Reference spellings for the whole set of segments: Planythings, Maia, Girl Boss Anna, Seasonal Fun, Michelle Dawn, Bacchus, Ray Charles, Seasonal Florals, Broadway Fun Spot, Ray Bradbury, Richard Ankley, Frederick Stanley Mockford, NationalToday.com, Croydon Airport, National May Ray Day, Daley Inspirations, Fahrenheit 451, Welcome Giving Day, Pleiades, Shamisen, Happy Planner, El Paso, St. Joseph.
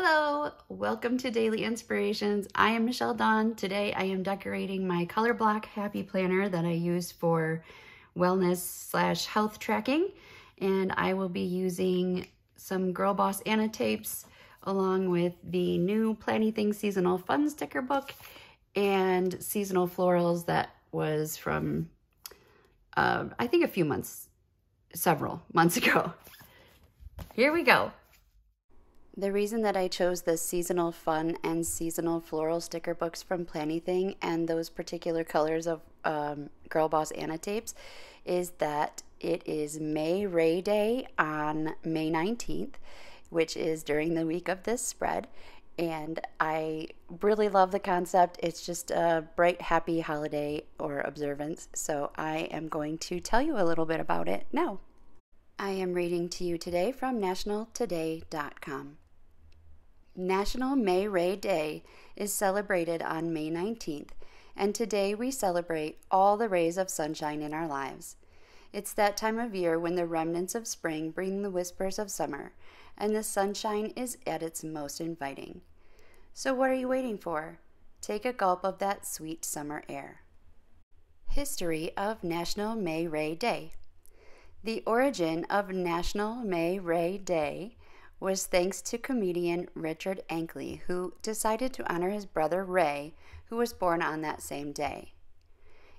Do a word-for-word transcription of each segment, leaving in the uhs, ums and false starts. Hello, welcome to Daley Inspirations. I am Michelle Dawn. Today I am decorating my color block Happy Planner that I use for wellness slash health tracking. And I will be using some Girl Boss Anna tapes along with the new Planythings Seasonal Fun sticker book and seasonal florals that was from, uh, I think a few months, several months ago. Here we go. The reason that I chose the seasonal fun and seasonal floral sticker books from Planything and those particular colors of um, Girl Boss Anna tapes is that it is May Ray Day on May nineteenth, which is during the week of this spread. And I really love the concept. It's just a bright, happy holiday or observance. So I am going to tell you a little bit about it now. I am reading to you today from National Today dot com. National May Ray Day is celebrated on May nineteenth, and today we celebrate all the rays of sunshine in our lives. It's that time of year when the remnants of spring bring the whispers of summer, and the sunshine is at its most inviting. So what are you waiting for? Take a gulp of that sweet summer air. History of National May Ray Day. The origin of National May Ray Day was thanks to comedian Richard Ankley, who decided to honor his brother Ray, who was born on that same day.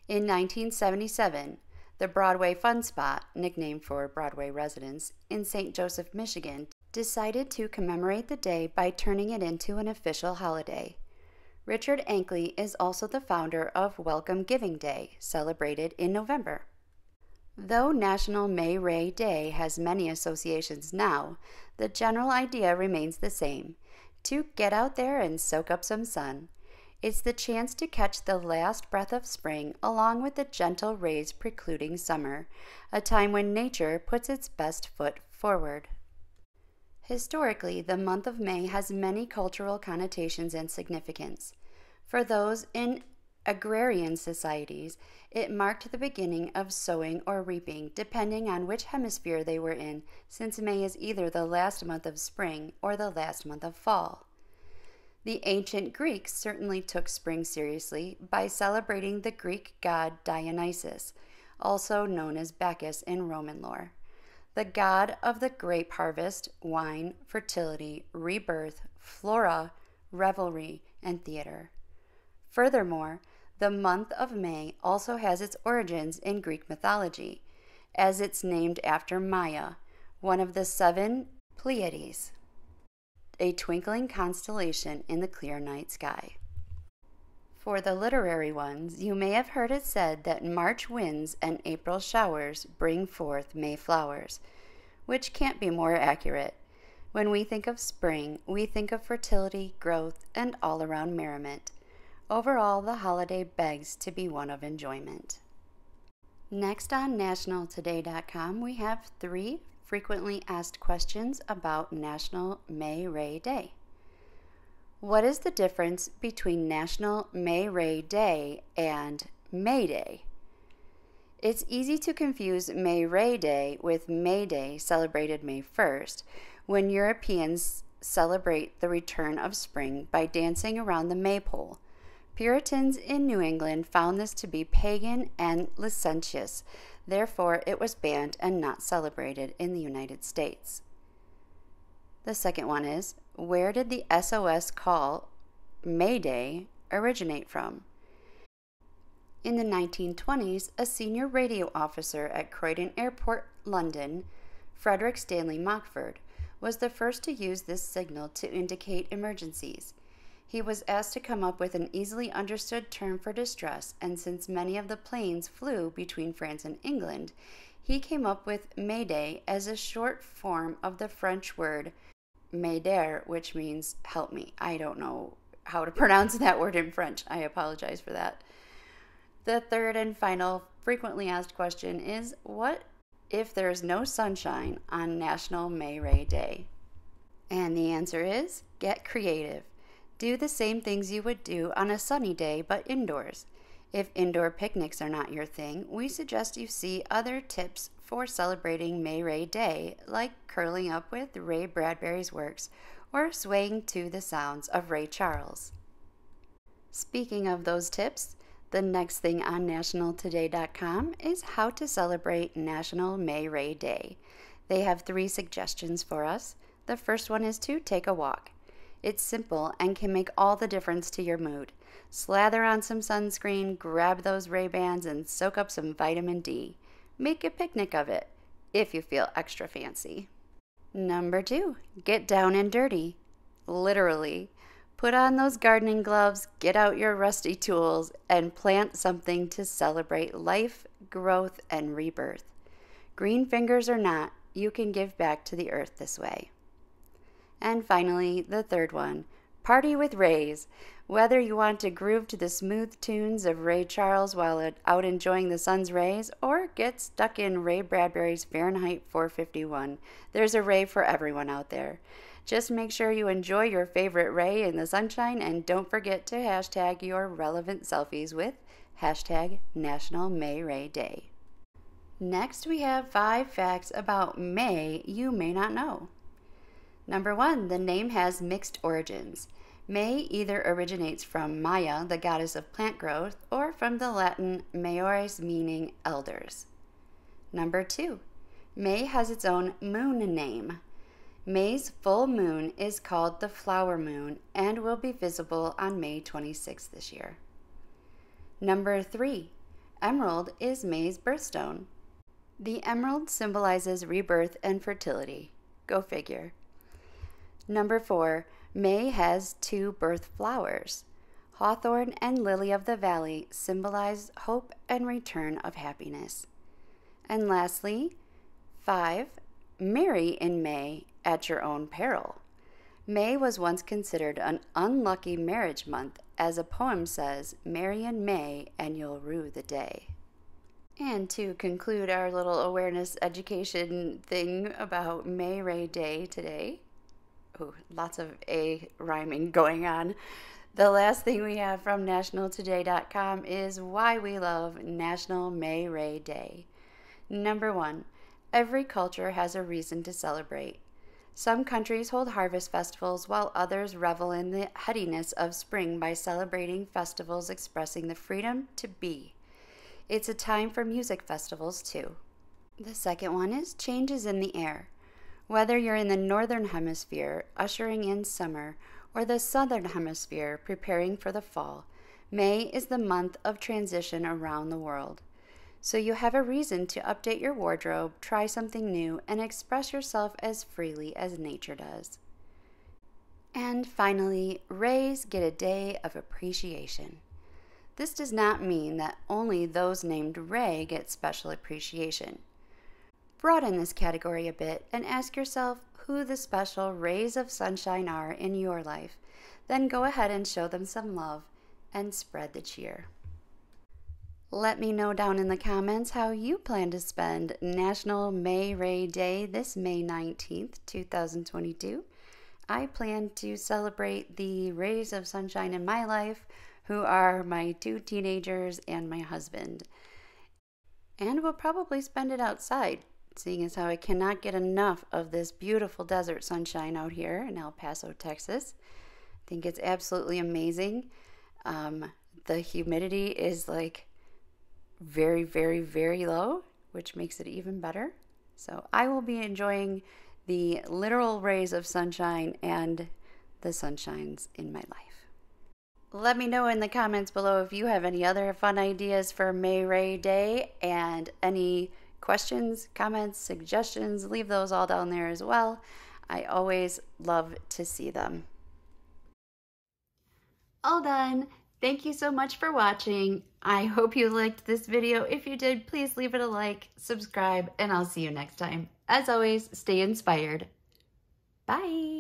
In nineteen seventy-seven, the Broadway Fun Spot, nicknamed for Broadway residents, in Saint Joseph, Michigan, decided to commemorate the day by turning it into an official holiday. Richard Ankley is also the founder of Welcome Giving Day, celebrated in November. Though National May Ray Day has many associations now, the general idea remains the same, to get out there and soak up some sun. It's the chance to catch the last breath of spring along with the gentle rays precluding summer, a time when nature puts its best foot forward. Historically, the month of May has many cultural connotations and significance. For those in agrarian societies, it marked the beginning of sowing or reaping, depending on which hemisphere they were in, since May is either the last month of spring or the last month of fall. The ancient Greeks certainly took spring seriously by celebrating the Greek god Dionysus, also known as Bacchus in Roman lore, the god of the grape harvest, wine, fertility, rebirth, flora, revelry, and theater. Furthermore, the month of May also has its origins in Greek mythology, as it's named after Maia, one of the seven Pleiades, a twinkling constellation in the clear night sky. For the literary ones, you may have heard it said that March winds and April showers bring forth May flowers, which can't be more accurate. When we think of spring, we think of fertility, growth, and all-around merriment. Overall, the holiday begs to be one of enjoyment. Next on National Today dot com, we have three frequently asked questions about National May Ray Day. What is the difference between National May Ray Day and May Day? It's easy to confuse May Ray Day with May Day, celebrated May first, when Europeans celebrate the return of spring by dancing around the maypole. Puritans in New England found this to be pagan and licentious, therefore it was banned and not celebrated in the United States. The second one is, where did the S O S call May Day originate from? In the nineteen twenties, a senior radio officer at Croydon Airport, London, Frederick Stanley Mockford, was the first to use this signal to indicate emergencies. He was asked to come up with an easily understood term for distress, and since many of the planes flew between France and England, he came up with May Day as a short form of the French word m'aider, which means help me. I don't know how to pronounce that word in French. I apologize for that. The third and final frequently asked question is, what if there is no sunshine on National May Ray Day? And the answer is, get creative. Do the same things you would do on a sunny day, but indoors. If indoor picnics are not your thing, we suggest you see other tips for celebrating May Ray Day, like curling up with Ray Bradbury's works or swaying to the sounds of Ray Charles. Speaking of those tips, the next thing on National Today dot com is how to celebrate National May Ray Day. They have three suggestions for us. The first one is to take a walk. It's simple and can make all the difference to your mood. Slather on some sunscreen, grab those Ray-Bans, and soak up some vitamin D. Make a picnic of it, if you feel extra fancy. Number two, get down and dirty. Literally. Put on those gardening gloves, get out your rusty tools, and plant something to celebrate life, growth, and rebirth. Green fingers or not, you can give back to the earth this way. And finally, the third one, party with Rays. Whether you want to groove to the smooth tunes of Ray Charles while out enjoying the sun's rays, or get stuck in Ray Bradbury's Fahrenheit four fifty-one, there's a Ray for everyone out there. Just make sure you enjoy your favorite Ray in the sunshine, and don't forget to hashtag your relevant selfies with hashtag National May Ray Day. Next, we have five facts about May you may not know. Number one, the name has mixed origins. May either originates from Maia, the goddess of plant growth, or from the Latin maiores, meaning elders. Number two, May has its own moon name. May's full moon is called the flower moon and will be visible on May twenty-sixth this year. Number three, emerald is May's birthstone. The emerald symbolizes rebirth and fertility. Go figure. Number four, May has two birth flowers. Hawthorn and lily of the valley symbolize hope and return of happiness. And lastly, five, marry in May at your own peril. May was once considered an unlucky marriage month, as a poem says, marry in May and you'll rue the day. And to conclude our little awareness education thing about May Ray Day today, ooh, lots of A rhyming going on. The last thing we have from National Today dot com is why we love National May Ray Day. Number one, every culture has a reason to celebrate. Some countries hold harvest festivals while others revel in the headiness of spring by celebrating festivals expressing the freedom to be. It's a time for music festivals too. The second one is changes in the air. Whether you're in the northern hemisphere, ushering in summer, or the southern hemisphere, preparing for the fall, May is the month of transition around the world. So you have a reason to update your wardrobe, try something new, and express yourself as freely as nature does. And finally, Rays get a day of appreciation. This does not mean that only those named Ray get special appreciation. Broaden this category a bit and ask yourself who the special rays of sunshine are in your life. Then go ahead and show them some love and spread the cheer. Let me know down in the comments how you plan to spend National May Ray Day this May nineteenth, two thousand twenty-two. I plan to celebrate the rays of sunshine in my life, who are my two teenagers and my husband. And we'll probably spend it outside, seeing as how I cannot get enough of this beautiful desert sunshine out here in El Paso, Texas. I think it's absolutely amazing. Um, the humidity is like very, very, very low, which makes it even better. So I will be enjoying the literal rays of sunshine and the sunshines in my life. Let me know in the comments below if you have any other fun ideas for May Ray Day, and any questions, comments, suggestions, leave those all down there as well. I always love to see them. All done. Thank you so much for watching. I hope you liked this video. If you did, please leave it a like, subscribe, and I'll see you next time. As always, stay inspired. Bye.